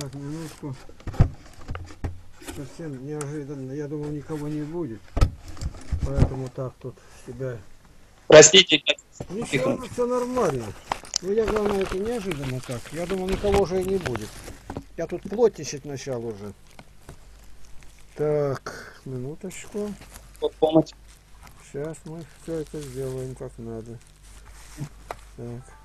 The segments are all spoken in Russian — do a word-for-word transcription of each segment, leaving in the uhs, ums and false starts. Так, минутку. Совсем неожиданно. Я думал, никого не будет. Поэтому так тут себя... Простите. Ничего, все нормально. Ну, я, главное, это неожиданно так. Я думал, никого уже и не будет. Я тут плотничать начал уже. Так, минуточку. Сейчас мы все это сделаем как надо. Так.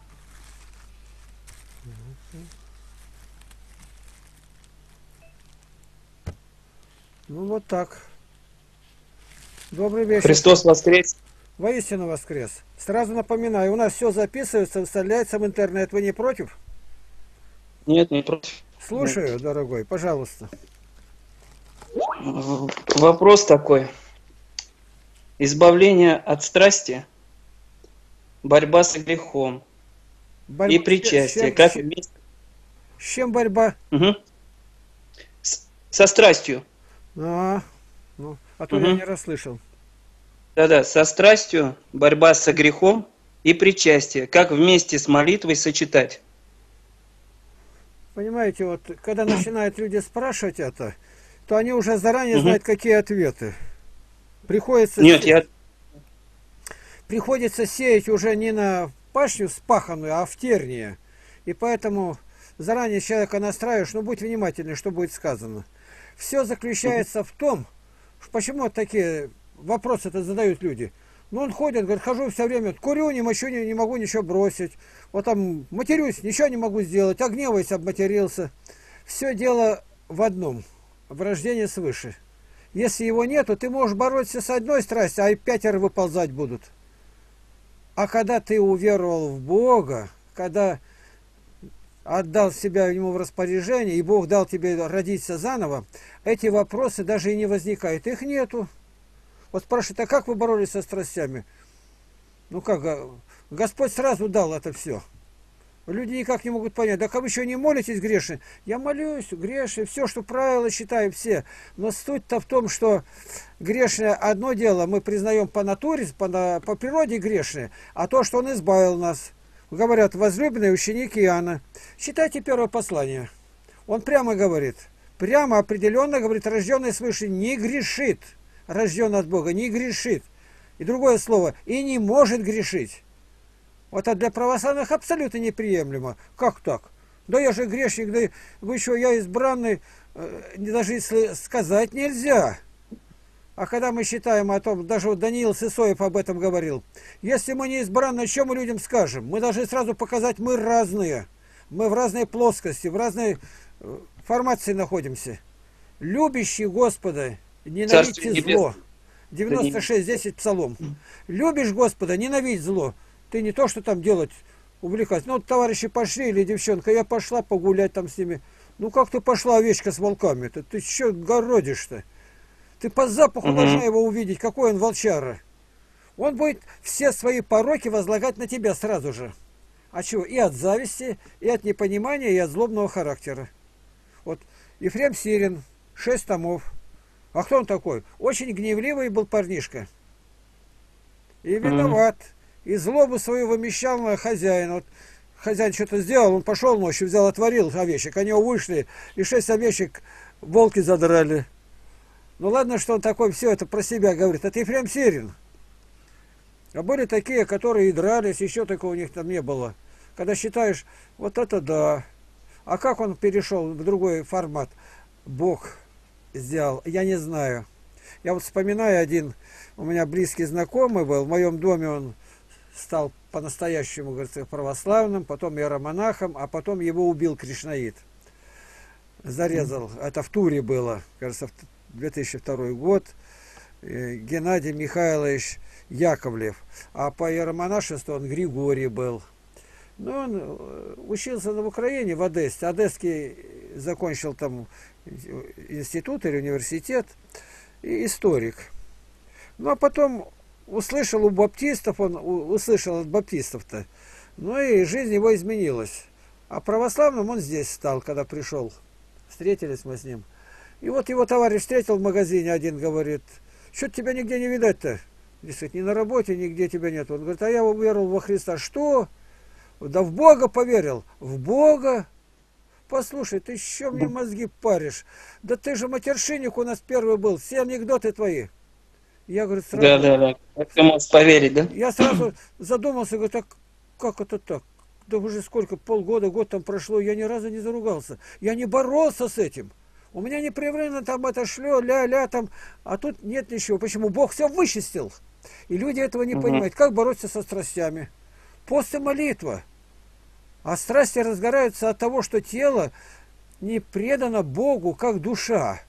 Ну вот так. Добрый вечер. Христос воскрес. Воистину воскрес. Сразу напоминаю, у нас все записывается, вставляется в интернет. Вы не против? Нет, не против. Слушаю, Нет. дорогой, пожалуйста. Вопрос такой. Избавление от страсти, борьба с грехом борьба... и причастие. С чем, как... с чем борьба? Угу. С... Со страстью. А, ну, а то угу. я не расслышал. Да-да, со страстью, борьба со грехом и причастие. Как вместе с молитвой сочетать? Понимаете, вот когда начинают люди спрашивать это, то они уже заранее угу. знают, какие ответы. Приходится, Нет, сеять, я... приходится сеять уже не на пашню спаханную, а в тернии. И поэтому заранее человека настраиваешь, но будь внимательны, что будет сказано. Все заключается в том, почему такие вопросы-то задают люди. Ну, он ходит, говорит, хожу все время, курю, не мочу, не, не могу ничего бросить. Вот там матерюсь, ничего не могу сделать, а гневаюсь, обматерился. Все дело в одном, в рождении свыше. Если его нету, ты можешь бороться с одной страстью, а и пятеро выползать будут. А когда ты уверовал в Бога, когда отдал себя Ему в распоряжение, и Бог дал тебе родиться заново, эти вопросы даже и не возникают. Их нету. Вот спрашивают, а как вы боролись со страстями? Ну как, Господь сразу дал это все. Люди никак не могут понять. Так а вы еще не молитесь, грешны? Я молюсь, грешны, все, что правила, считаю все. Но суть-то в том, что грешное одно дело, мы признаем по натуре, по, по природе грешное, а то, что Он избавил нас. Говорят, возлюбленные ученики Иоанна. Читайте первое послание. Он прямо говорит, прямо определенно говорит, рожденный свыше не грешит. Рожденный от Бога не грешит. И другое слово, и не может грешить. Вот это для православных абсолютно неприемлемо. Как так? Да я же грешник, да вы еще я избранный, даже если сказать нельзя. А когда мы считаем о том, даже вот Даниил Сысоев об этом говорил, если мы не избранные, что мы людям скажем? Мы должны сразу показать, мы разные. Мы в разной плоскости, в разной формации находимся. Любящий Господа, ненавидьте зло. девяносто шесть, десять псалом. Любишь Господа, ненавидь зло. Ты не то, что там делать, увлекать. Ну, вот товарищи пошли, или девчонка, я пошла погулять там с ними. Ну, как ты пошла, овечка с волками-то? Ты что городишь-то? Ты по запаху должна его увидеть, какой он волчара. Он будет все свои пороки возлагать на тебя сразу же. А чего? И от зависти, и от непонимания, и от злобного характера. Вот Ефрем Сирин, шесть томов. А кто он такой? Очень гневливый был парнишка. И виноват. И злобу свою вымещал на хозяина. Вот хозяин что-то сделал, он пошел ночью, взял, отворил овечек. Они вышли, и шесть овечек волки задрали. Ну ладно, что он такой, все это про себя говорит. Это Ефрем Сирин. А были такие, которые и дрались, еще такого у них там не было. Когда считаешь, вот это да. А как он перешел в другой формат? Бог сделал, я не знаю. Я вот вспоминаю один, у меня близкий знакомый был, в моем доме он... стал по-настоящему, говорится, православным, потом иеромонахом, а потом его убил кришнаит. Зарезал. Это в Туре было, кажется, в две тысячи второй год. Геннадий Михайлович Яковлев. А по иеромонашеству он Григорий был. Но он учился в Украине, в Одессе. Одесский закончил там институт или университет. И историк. Ну, а потом... услышал у баптистов, он услышал от баптистов-то, ну и жизнь его изменилась. А православным он здесь стал, когда пришел. Встретились мы с ним. И вот его товарищ встретил в магазине один, говорит, что тебя нигде не видать-то? Дескать, ни на работе, нигде тебя нет. Он говорит, а я уверовал во Христа. Что? Да в Бога поверил. В Бога? Послушай, ты еще мне мозги паришь? Да ты же матершинник у нас первый был, все анекдоты твои. Я говорю, сразу... Да, да, да. Как ты можешь поверить, да? Я сразу задумался, говорю, так как это так? Да уже сколько, полгода, год там прошло, я ни разу не заругался. Я не боролся с этим. У меня непрерывно там это шлё, ля-ля там, а тут нет ничего. Почему? Бог все вычистил. И люди этого не угу. понимают. Как бороться со страстями? Пост и молитва. А страсти разгораются от того, что тело не предано Богу, как душа.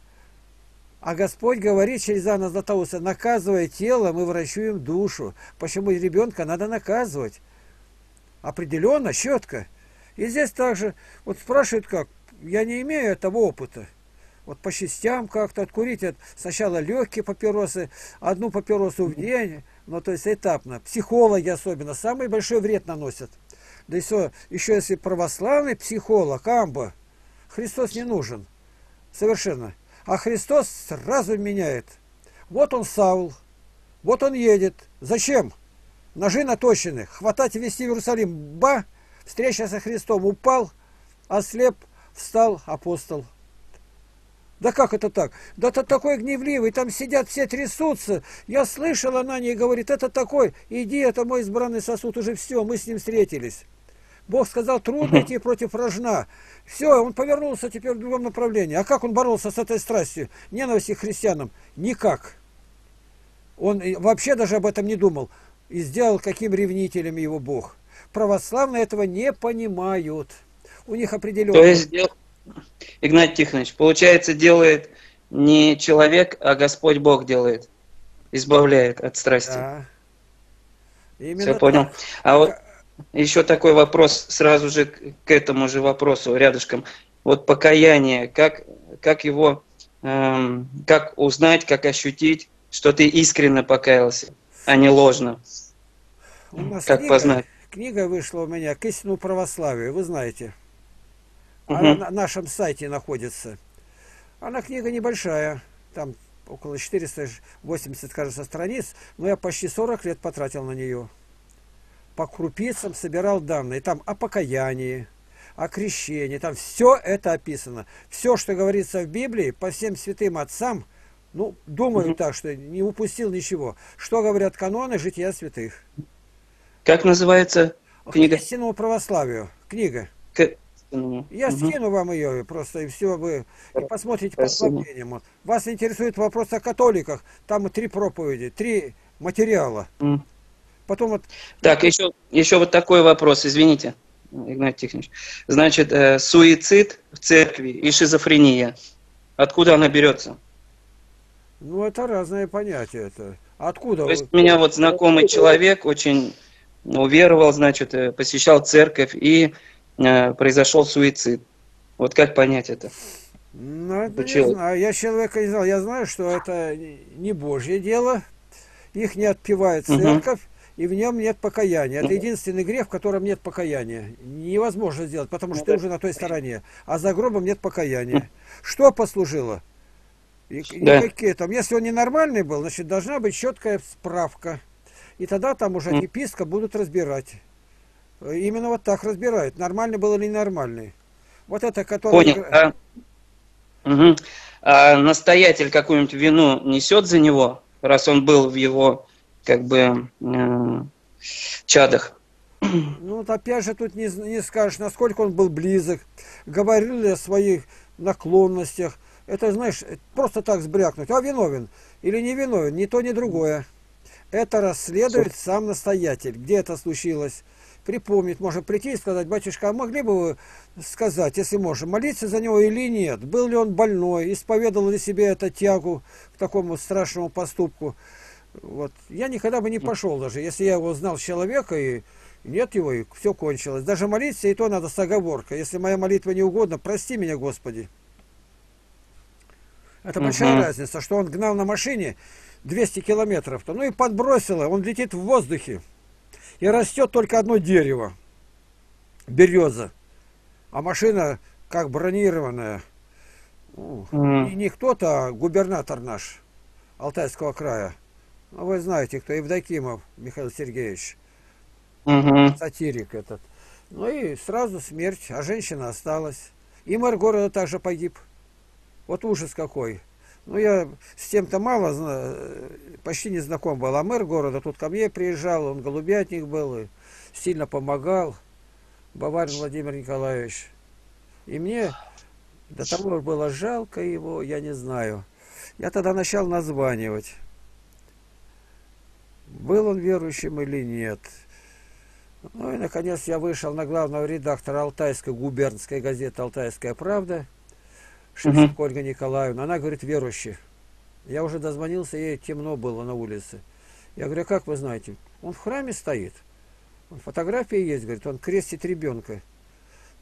А Господь говорит через Иоанна Златоуста, наказывая тело, мы врачуем душу. Почему ребенка надо наказывать? Определенно, четко. И здесь также, вот спрашивают как, я не имею этого опыта. Вот по частям как-то откурить. Сначала легкие папиросы, одну папиросу в день, ну то есть этапно. Психологи особенно самый большой вред наносят. Да и все, еще если православный психолог, амба, Христос не нужен. Совершенно. А Христос сразу меняет. Вот он Саул, вот он едет. Зачем? Ножи наточены. Хватать и везти в Иерусалим. Ба! Встреча со Христом. Упал, ослеп, встал апостол. Да как это так? Да ты такой гневливый, там сидят, все трясутся. Я слышал, она не говорит, это такой, иди, это мой избранный сосуд, уже все, мы с ним встретились. Бог сказал, трудно идти против вражна. Все, он повернулся теперь в другом направлении. А как он боролся с этой страстью, ненавистью к христианам? Никак. Он вообще даже об этом не думал. И сделал, каким ревнителем его Бог. Православные этого не понимают. У них определенно... То есть... Игнать Тихонович, получается, делает не человек, а Господь Бог делает, избавляет от страсти. Да. Все понял. Так. А вот еще такой вопрос, сразу же к этому же вопросу рядышком. Вот покаяние, как, как его, эм, как узнать, как ощутить, что ты искренне покаялся, а не ложно? У нас как книга, познать? Книга вышла у меня «К истине православия», вы знаете. Она на нашем сайте находится. Она книга небольшая, там около четырёхсот восьмидесяти, кажется, страниц, но я почти сорок лет потратил на нее. По крупицам собирал данные, там о покаянии, о крещении, там все это описано. Все, что говорится в Библии, по всем святым отцам, ну, думаю так, что не упустил ничего. Что говорят каноны жития святых. Как называется книга? «К истинному православию». Книга. Я скину угу. вам ее просто, и все, вы и посмотрите по мнению. Вас интересует вопрос о католиках. Там три проповеди, три материала. Угу. Потом вот... Так, еще, еще вот такой вопрос, извините, Игнат Тихонович. Значит, э, суицид в церкви и шизофрения. Откуда она берется? Ну, это разные понятия. Это. Откуда? То есть у меня вот знакомый человек очень уверовал, значит, посещал церковь и... произошел суицид. Вот как понять это? Ну, это не знаю. Я человека не знал. Я знаю, что это не Божье дело. Их не отпевает церковь, угу. и в нем нет покаяния. Это угу. единственный грех, в котором нет покаяния. Невозможно сделать, потому что ну, ты да. уже на той стороне. А за гробом нет покаяния. Что послужило? И, да. и там. Если он ненормальный был, значит, должна быть четкая справка. И тогда там уже угу. епископ будут разбирать. Именно вот так разбирают, нормально было или ненормальный. Вот это, который... Понял. А, угу. а настоятель какую-нибудь вину несет за него, раз он был в его, как бы, э, чадах? Ну, вот опять же, тут не, не скажешь, насколько он был близок, говорил ли о своих наклонностях. Это, знаешь, просто так сбрякнуть. А виновен или не виновен, ни то, ни другое. Это расследует сам настоятель, где это случилось. Припомнить, можно прийти и сказать, батюшка, а могли бы вы сказать, если можно, молиться за него или нет? Был ли он больной? Исповедовал ли себе эту тягу к такому страшному поступку? Вот. Я никогда бы не пошел даже, если я его знал человека, и нет его, и все кончилось. Даже молиться, и то надо с оговоркой. Если моя молитва не угодна, прости меня, Господи. Это большая угу. разница, что он гнал на машине двести километров-то, ну и подбросило, он летит в воздухе. И растет только одно дерево, береза, а машина как бронированная. Mm. И не кто-то, а губернатор наш Алтайского края. Ну, вы знаете, кто Евдокимов Михаил Сергеевич, mm-hmm. сатирик этот. Ну и сразу смерть, а женщина осталась. И мэр города также погиб. Вот ужас какой. Ну, я с тем-то мало, почти не знаком был. А мэр города тут ко мне приезжал, он голубятник был, и сильно помогал, Баварин Владимир Николаевич. И мне до того было жалко его, я не знаю. Я тогда начал названивать, был он верующим или нет. Ну и, наконец, я вышел на главного редактора Алтайской губернской газеты «Алтайская правда», Шевченко угу. Ольга Николаевна. Она говорит: верующий. Я уже дозвонился, ей темно было на улице. Я говорю: как вы знаете? Он в храме стоит. Фотография есть, говорит, он крестит ребенка.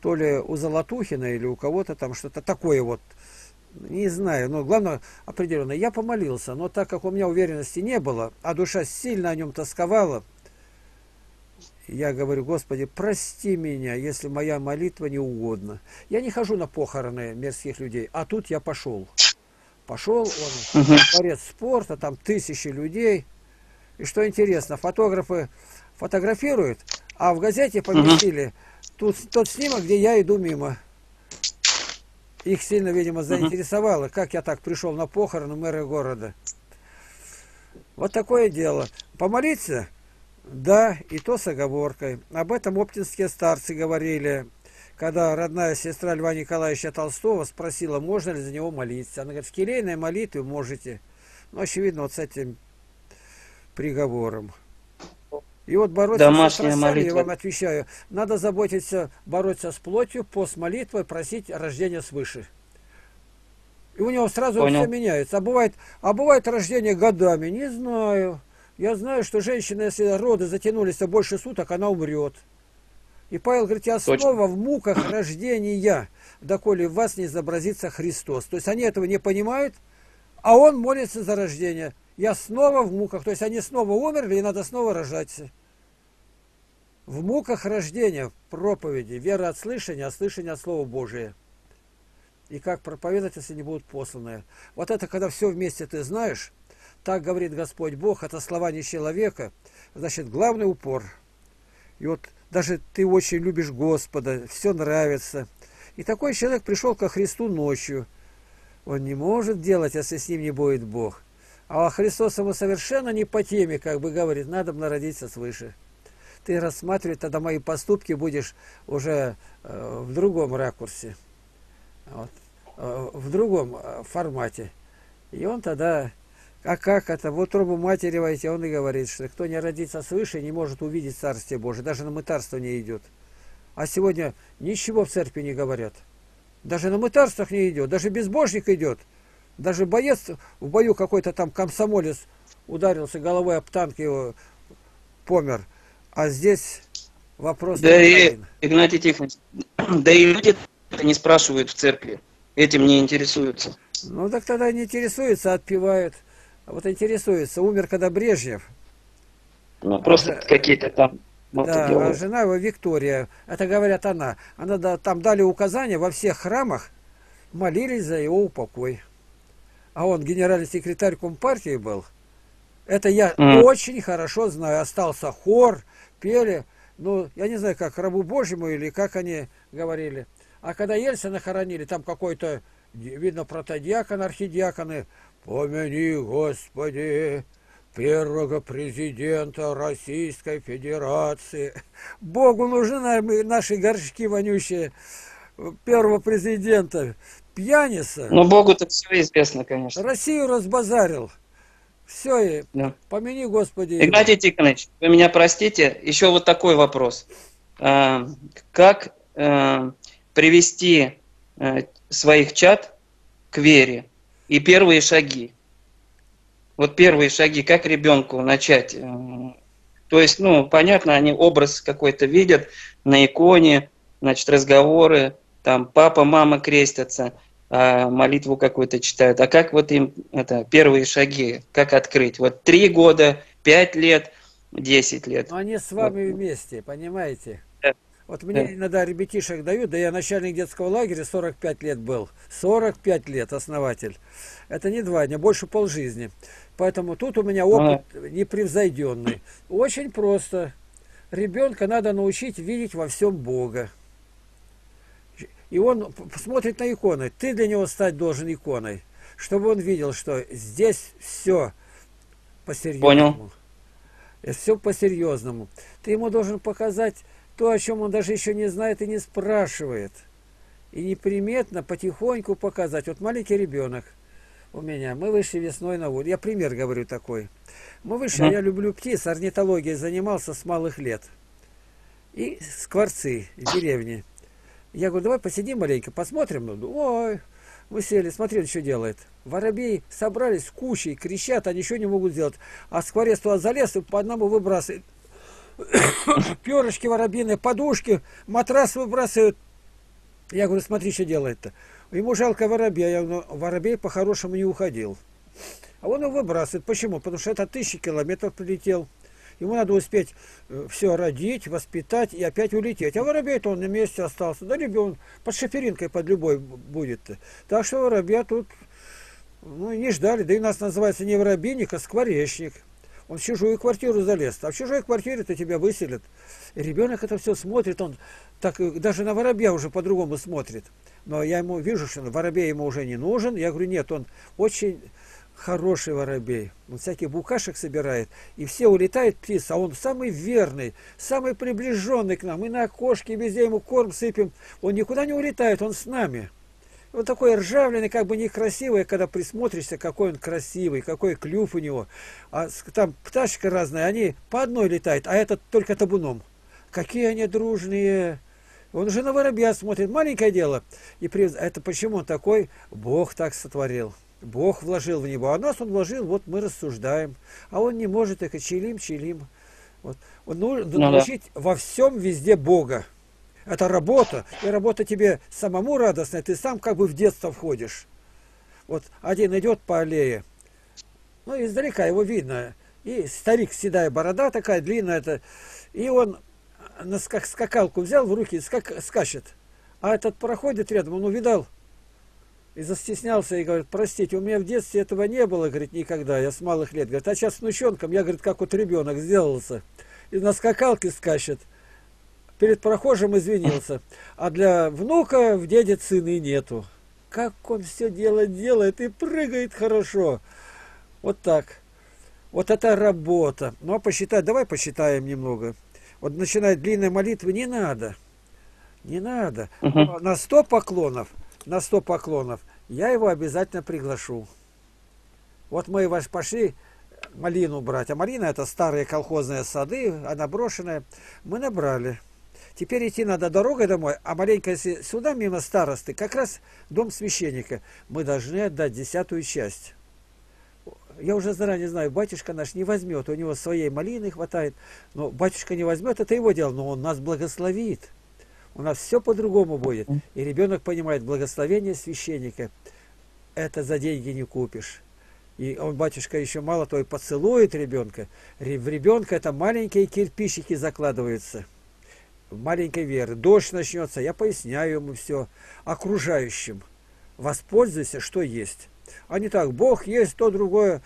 То ли у Золотухина или у кого-то там что-то такое вот. Не знаю, но главное определенно. Я помолился, но так как у меня уверенности не было, а душа сильно о нем тосковала, я говорю: Господи, прости меня, если моя молитва не угодна. Я не хожу на похороны мирских людей, а тут я пошел. Пошел, он, угу. дворец спорта, там тысячи людей. И что интересно, фотографы фотографируют, а в газете поместили угу. тут, тот снимок, где я иду мимо. Их сильно, видимо, заинтересовало, как я так пришел на похороны мэра города. Вот такое дело. Помолиться? Да, и то с оговоркой. Об этом оптинские старцы говорили, когда родная сестра Льва Николаевича Толстого спросила, можно ли за него молиться. Она говорит: в келейной молитве можете. Ну, очевидно, вот с этим приговором. И вот бороться с страстями, я вам отвечаю, надо заботиться, бороться с плотью, пост, молитвой, просить рождения свыше. И у него сразу все меняется. А бывает, а бывает рождение годами, не знаю. Я знаю, что женщина, если роды затянулись больше суток, она умрет. И Павел говорит: я снова в муках рождения, доколе в вас не изобразится Христос. То есть они этого не понимают, а он молится за рождение. Я снова в муках. То есть они снова умерли, и надо снова рожаться. В муках рождения, в проповеди, вера от слышания, а слышание от Слова Божия. И как проповедовать, если не будут посланы? Вот это, когда все вместе ты знаешь, так говорит Господь Бог, это слова не человека, значит, главный упор. И вот даже ты очень любишь Господа, все нравится. И такой человек пришел ко Христу ночью. Он не может делать, если с ним не будет Бог. А Христос ему совершенно не по теме, как бы говорит, надо бы народиться свыше. Ты рассматривать тогда мои поступки будешь уже э, в другом ракурсе, вот, э, в другом э, формате. И он тогда, а как это, в утробу матери войти, он и говорит, что кто не родится свыше, не может увидеть Царствие Божие, даже на мытарство не идет. А сегодня ничего в церкви не говорят, даже на мытарствах не идет, даже безбожник идет. Даже боец в бою, какой-то там комсомолец ударился головой об танк, его помер. А здесь вопрос... Да и, Игнатий Тихонович, да и люди не спрашивают в церкви, этим не интересуются. Ну так тогда не интересуются, отпевают. А вот интересуются, умер когда Брежнев. Ну просто а, какие-то там... Да, а жена его Виктория, это говорят она. Она там дали указания во всех храмах, молились за его упокой. А он генеральный секретарь Компартии был. Это я mm. очень хорошо знаю. Остался хор, пели. Ну, я не знаю, как рабу Божьему или как они говорили. А когда Ельцина хоронили, там какой-то, видно, протодиакон, архидиаконы. Помяни, Господи, первого президента Российской Федерации. Богу нужны наши горшки вонючие первого президента. Пьяница. Но Богу-то все известно, конечно. Россию разбазарил. Все, и да. Помяни, Господи. Игнатий Тихонович, вы меня простите, еще вот такой вопрос. Как привести своих чад к вере и первые шаги? Вот первые шаги, как ребенку начать? То есть, ну, понятно, они образ какой-то видят на иконе, значит, разговоры, там папа, мама крестятся. А молитву какую-то читают. А как вот им это первые шаги, как открыть? Вот три года, пять лет, десять лет. Но они с вами вот вместе, понимаете? Да. Вот мне да. иногда ребятишек дают, да я начальник детского лагеря сорок пять лет был. сорок пять лет основатель. Это не два дня, больше полжизни. Поэтому тут у меня опыт а. непревзойденный. Очень просто. Ребенка надо научить видеть во всем Бога. И он смотрит на иконы. Ты для него стать должен иконой, чтобы он видел, что здесь все по-серьезному. Все по-серьезному. Ты ему должен показать то, о чем он даже еще не знает и не спрашивает. И неприметно, потихоньку показать. Вот маленький ребенок у меня. Мы вышли весной на улицу. Я пример говорю такой. Мы вышли, mm-hmm. я люблю птиц, орнитологией занимался с малых лет. И скворцы в деревне. Я говорю, давай посидим маленько, посмотрим. Ну, ой, мы сели, смотри, он что делает. Воробей собрались кучей, кричат, а ничего не могут сделать. А скворец туда залез и по одному выбрасывает. Перышки воробьиные, подушки, матрас выбрасывают. Я говорю, смотри, что делает-то. Ему жалко воробья. Я говорю, воробей по-хорошему не уходил. А он его выбрасывает. Почему? Потому что это тысячи километров прилетел. Ему надо успеть все родить, воспитать и опять улететь. А воробей-то он на месте остался. Да, ребенок под шиферинкой под любой будет-то. Так что воробья тут ну, не ждали. Да и нас называется не воробейник, а скворечник. Он в чужую квартиру залез. А в чужой квартире-то тебя выселят. И ребенок это все смотрит. Он так даже на воробья уже по-другому смотрит. Но я ему вижу, что воробей ему уже не нужен. Я говорю, нет, он очень... хороший воробей. Он всяких букашек собирает, и все улетают птицы, а он самый верный, самый приближенный к нам. Мы на окошке везде ему корм сыпем. Он никуда не улетает, он с нами. Он такой ржавленный, как бы некрасивый, когда присмотришься, какой он красивый, какой клюв у него. А там пташки разные, они по одной летают, а этот только табуном. Какие они дружные! Он уже на воробья смотрит, маленькое дело. И при... это почему он такой? Бог так сотворил. Бог вложил в него, а нас он вложил, вот мы рассуждаем. А он не может, так и чилим, чилим. Вот. Он нужно ну, научить да. во всем везде Бога. Это работа, и работа тебе самому радостная, ты сам как бы в детство входишь. Вот один идет по аллее, ну издалека его видно, и старик, седая борода такая длинная, это, и он на скак скакалку взял в руки и скак скачет. А этот проходит рядом, он увидал, и застеснялся, и говорит, простите, у меня в детстве этого не было, говорит, никогда, я с малых лет. Говорит, а сейчас с внученком, я, говорит, как вот ребенок сделался. И на скакалке скачет. Перед прохожим извинился. А для внука в деде сына нету. Как он все дело делает и прыгает хорошо. Вот так. Вот это работа. Ну, а посчитать, давай посчитаем немного. Вот начинает длинная молитва, не надо. Не надо. Угу. На сто поклонов. На сто поклонов, я его обязательно приглашу. Вот мы пошли малину брать. А малина это старые колхозные сады, она брошенная. Мы набрали. Теперь идти надо дорогой домой, а маленько если сюда мимо старосты, как раз дом священника. Мы должны отдать десятую часть. Я уже заранее знаю, батюшка наш не возьмет. У него своей малины хватает. Но батюшка не возьмет, это его дело. Но он нас благословит. У нас все по-другому будет. И ребенок понимает, благословение священника это за деньги не купишь. И он, батюшка, еще мало того, и поцелует ребенка. В ребенка это маленькие кирпичики закладываются. Маленькой веры. Дождь начнется, я поясняю ему все. Окружающим. Воспользуйся, что есть. А не так, Бог есть, то другое.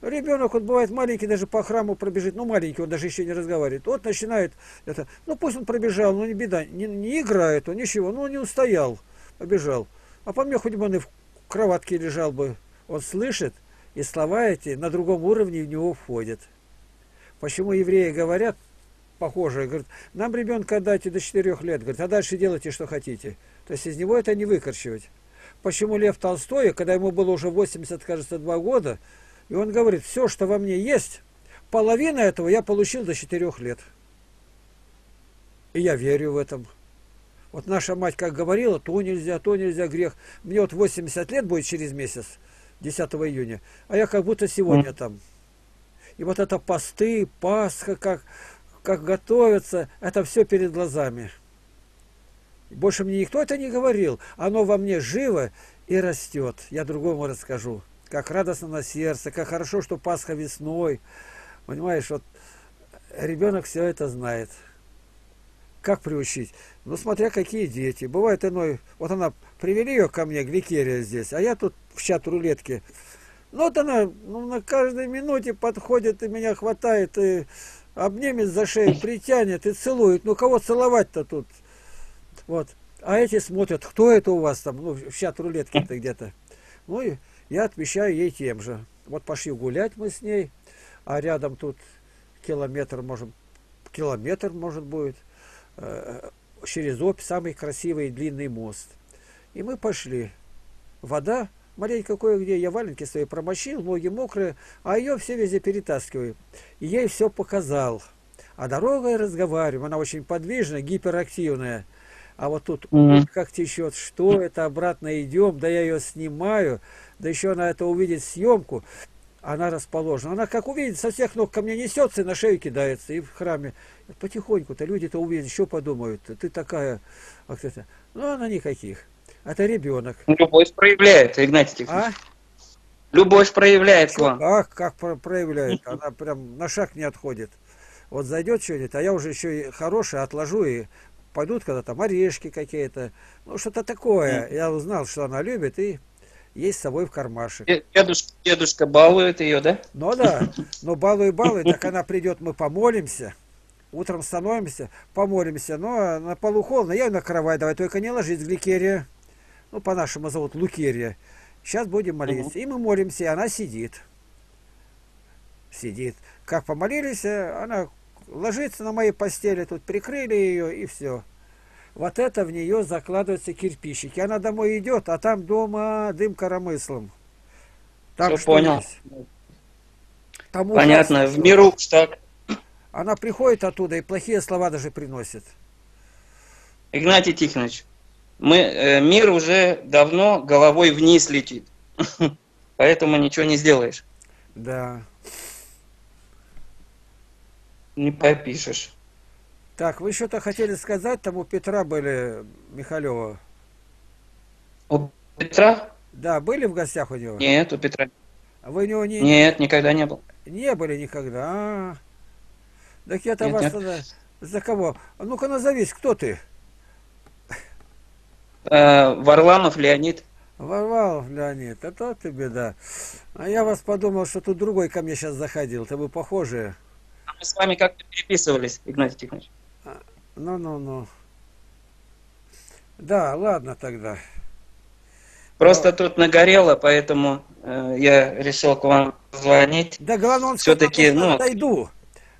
Ребенок, он бывает маленький, даже по храму пробежит, ну маленький, он даже еще не разговаривает. Вот начинает это, ну пусть он пробежал, ну не беда, не, не играет он, ничего, ну он не устоял, побежал. А по мне, хоть бы он и в кроватке лежал бы, он слышит, и слова эти на другом уровне в него входят. Почему евреи говорят, похожие, говорят, нам ребенка отдайте до четырёх лет, говорят, а дальше делайте, что хотите. То есть из него это не выкорчевать. Почему Лев Толстой, когда ему было уже восемьдесят, кажется, два года, и он говорит, все, что во мне есть, половина этого я получил до четырех лет. И я верю в этом. Вот наша мать как говорила, то нельзя, то нельзя, грех. Мне вот восемьдесят лет будет через месяц, десятого июня, а я как будто сегодня там. И вот это посты, Пасха, как, как готовятся, это все перед глазами. Больше мне никто это не говорил. Оно во мне живо и растет. Я другому расскажу. Как радостно на сердце, как хорошо, что Пасха весной. Понимаешь, вот ребенок все это знает. Как приучить? Ну, смотря какие дети. Бывает иной... Вот она, привели ее ко мне, Гликерия здесь, а я тут в чат рулетки. Ну, вот она ну, на каждой минуте подходит и меня хватает, и обнимет за шею, притянет и целует. Ну, кого целовать-то тут? Вот. А эти смотрят, кто это у вас там, ну, в чат рулетки-то где-то. Ну, и я отвечаю ей тем же. Вот пошли гулять мы с ней, а рядом тут километр, может, километр, может, будет, через Обь самый красивый и длинный мост. И мы пошли. Вода маленько кое-где, я валенки свои промочил, ноги мокрые, а ее все везде перетаскиваю. И ей все показал. А дорогой разговариваем, она очень подвижная, гиперактивная. А вот тут как течет, что это, обратно идем, да я ее снимаю, да еще она это увидит съемку, она расположена. Она как увидит, со всех ног ко мне несется и на шею кидается, и в храме. Потихоньку-то люди-то увидят, еще подумают, ты такая, как это. Ну, она никаких. Это ребенок. Любовь проявляет, Игнатий Тихонович. А? Любовь проявляет к вам. Ах, как проявляет, она прям на шаг не отходит. Вот зайдет что-нибудь, а я уже еще и хорошее отложу и... Пойдут когда там орешки какие-то, ну что-то такое. Я узнал, что она любит, и есть с собой в кармашек. Дедушка, дедушка балует ее, да? Ну да, но балует, балует, так она придет, мы помолимся, утром становимся, помолимся, но на полу холодно, я ее на кровать, давай, только не ложись, гликерия, ну по-нашему зовут лукерия, сейчас будем молиться. И мы молимся, и она сидит, сидит. Как помолились, она... ложится на моей постели, тут прикрыли ее, и все. Вот это в нее закладываются кирпичики. Она домой идет, а там дома дым коромыслом. Там все понял. Там понятно, в миру так. Она приходит оттуда и плохие слова даже приносит. Игнатий Тихонович, мы, э, мир уже давно головой вниз летит. Поэтому ничего не сделаешь. Да. Не попишешь. Так, вы что-то хотели сказать, там у Петра были, Михалева. У Петра? Да, были в гостях у него? Нет, у Петра. А вы у него не... Нет, никогда не был. Не были никогда. А -а -а. Так я-то вас... Нет. За кого? Ну-ка назовись, кто ты? А, Варламов Леонид. Варвалов Леонид, а то ты беда. А я вас подумал, что тут другой ко мне сейчас заходил, то вы похожие. Мы с вами как-то переписывались, Игнатий Тихонович. Ну-ну-ну. Да, ладно тогда. Просто но... тут нагорело, поэтому э, я решил к вам звонить. Да, главное, он все-таки, ну... зайду.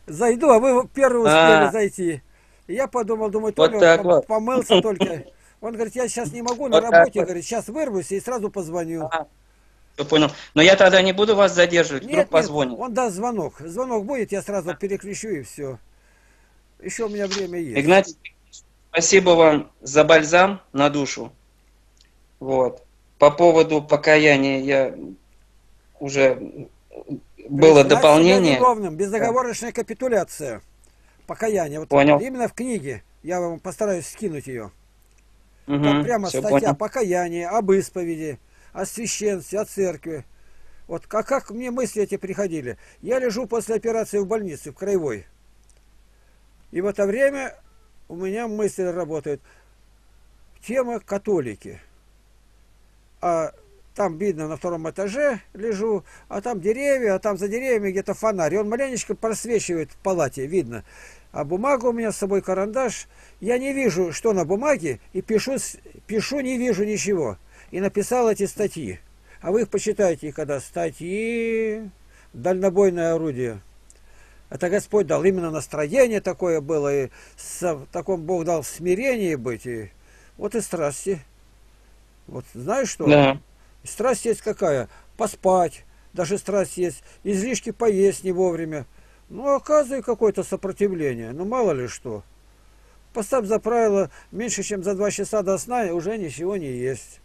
Зайду, а вы первый успели а... зайти. Я подумал, думаю, то вот ли он вот. помылся только. Он говорит, я сейчас не могу на вот работе, говорит, сейчас вырвусь и сразу позвоню. А... Понял. Но я тогда не буду вас задерживать, нет, вдруг позвонит. Нет, он даст звонок. Звонок будет, я сразу переключу и все. Еще у меня время есть. Игнатий, спасибо вам за бальзам на душу. Вот. По поводу покаяния я уже было дополнение. Безоговорочная капитуляция. Покаяние. Вот понял. Именно в книге. Я вам постараюсь скинуть ее. Угу, там прямо статья понял. Покаяние, об исповеди. О священстве, о церкви. Вот а как мне мысли эти приходили? Я лежу после операции в больнице, в краевой. И в это время у меня мысли работают. Тема католики. А там видно, на втором этаже лежу, а там деревья, а там за деревьями где-то фонарь. И он маленечко просвечивает в палате, видно. А бумага у меня с собой карандаш. Я не вижу, что на бумаге, и пишу, пишу не вижу ничего. И написал эти статьи. А вы их почитайте, когда статьи, дальнобойное орудие. Это Господь дал. Именно настроение такое было. И в таком Бог дал смирение быть. И вот и страсти. Вот знаешь что? Да. Страсть есть какая? Поспать. Даже страсть есть. Излишки поесть не вовремя. Ну, оказывай какое-то сопротивление. Ну, мало ли что. Поставь за правило, меньше чем за два часа до сна уже ничего не есть.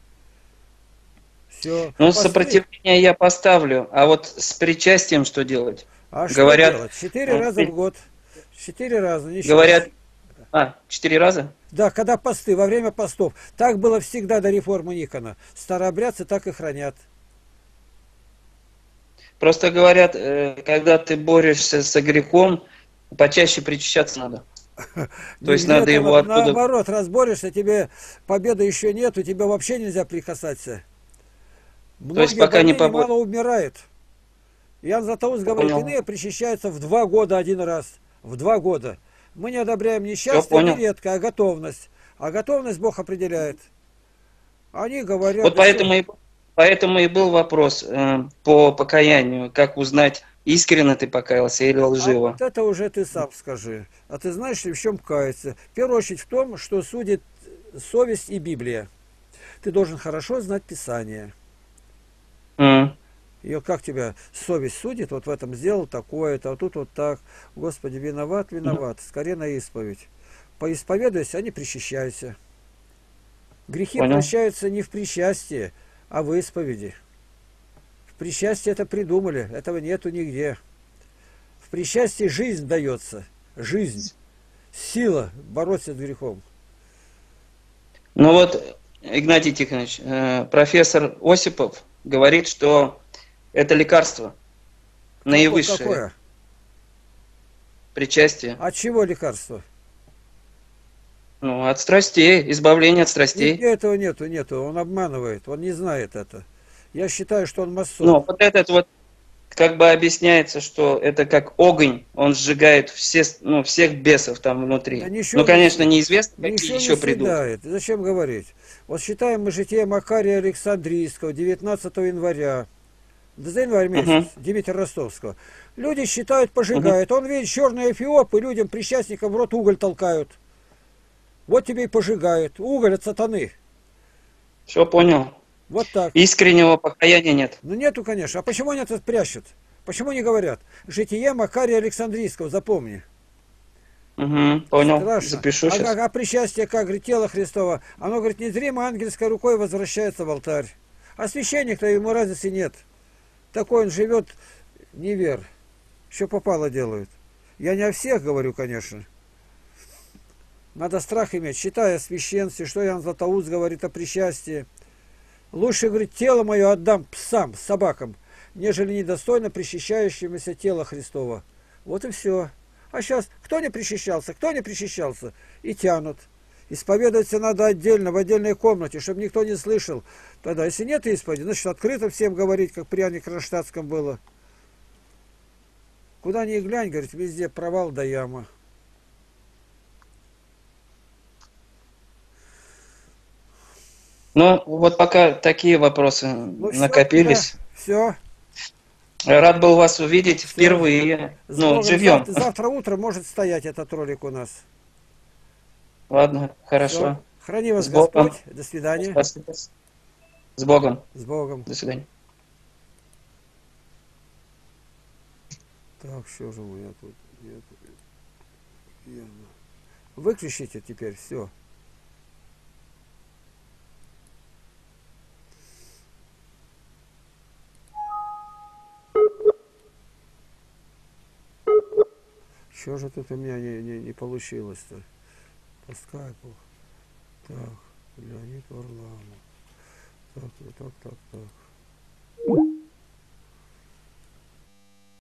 Все. Ну, посты. Сопротивление я поставлю, а вот с причастием что делать? А говорят, что делать? Четыре раза в год. Четыре раза. Ничего. Говорят, а, четыре раза? Да, когда посты, во время постов. Так было всегда до реформы Никона. Старообрядцы так и хранят. Просто говорят, когда ты борешься со грехом, почаще причащаться надо. То есть надо его откуда... Наоборот, раз борешься, тебе победы еще нет, у тебя вообще нельзя прикасаться. Многие, то есть пока не побо... мало умирает. Иоанн Златоуст говорит, иные причащаются в два года один раз. В два года. Мы не одобряем несчастье, не редко, а готовность. А готовность Бог определяет. Они говорят... Вот поэтому и, поэтому и был вопрос э, по покаянию, как узнать, искренне ты покаялся или лживо. А вот это уже ты сам скажи. А ты знаешь, в чем каяться? В первую очередь в том, что судит совесть и Библия. Ты должен хорошо знать Писание. Mm. И как тебя совесть судит, вот в этом сделал такое-то, а тут вот так. Господи, виноват, виноват. Mm. Скорее на исповедь. Поисповедуйся, а не причащайся. Грехи Понял. Прощаются не в причастии, а в исповеди. В причастии это придумали, этого нету нигде. В причастии жизнь дается, жизнь, сила бороться с грехом. Ну вот, Игнатий Тихонович, профессор Осипов говорит, что это лекарство наивысшее. Какое? Причастие. От чего лекарство? Ну, от страстей, избавление от страстей. Нет, этого нету, нету, он обманывает, он не знает это. Я считаю, что он масон. Ну, вот этот вот, как бы объясняется, что это как огонь, он сжигает все, ну, всех бесов там внутри. Да ничего, ну, конечно, неизвестно, какие еще не придут. Съедает. Зачем говорить? Вот считаем мы житие Макария Александрийского, девятнадцатого января, за январь месяц, угу. Дмитрия Ростовского. Люди считают, пожигают. Угу. Он видит черный эфиоп, и людям, причастникам, в рот уголь толкают. Вот тебе и пожигают. Уголь от сатаны. Все понял. Вот так. Искреннего покаяния нет. Ну нету, конечно. А почему они это прячут? Почему не говорят? Житие Макария Александрийского, запомни. Угу, понял. Страшно. Запишу сейчас. А, а, а причастие, как говорит, тело Христово, оно, говорит, незримо ангельской рукой возвращается в алтарь. А священник-то ему разницы нет. Такой он живет невер. Что попало делают. Я не о всех говорю, конечно. Надо страх иметь, считая священстве, что Иоанн Златоуст говорит о причастии. Лучше, говорит, тело мое отдам псам, собакам, нежели недостойно причащающемуся тело Христова. Вот и все. А сейчас кто не причащался, кто не причащался, и тянут. Исповедоваться надо отдельно, в отдельной комнате, чтобы никто не слышал. Тогда, если нет исповеди, значит, открыто всем говорить, как при Иоанне Кронштадтском было. Куда ни глянь, говорит, везде провал да яма. Ну, вот пока такие вопросы ну, накопились. Все, все. Рад был вас увидеть все. Впервые. Ну, живьем. Завтра, завтра утром может стоять этот ролик у нас. Ладно, хорошо. Все. Храни вас Господь. До свидания. Спасибо. С Богом. С Богом. До свидания. Так, что же я тут? Я тут... Я... Выключите теперь все. Чего же тут у меня не, не, не получилось-то? По скайпу. Так, Леонид Варламов. Так, так, так, так.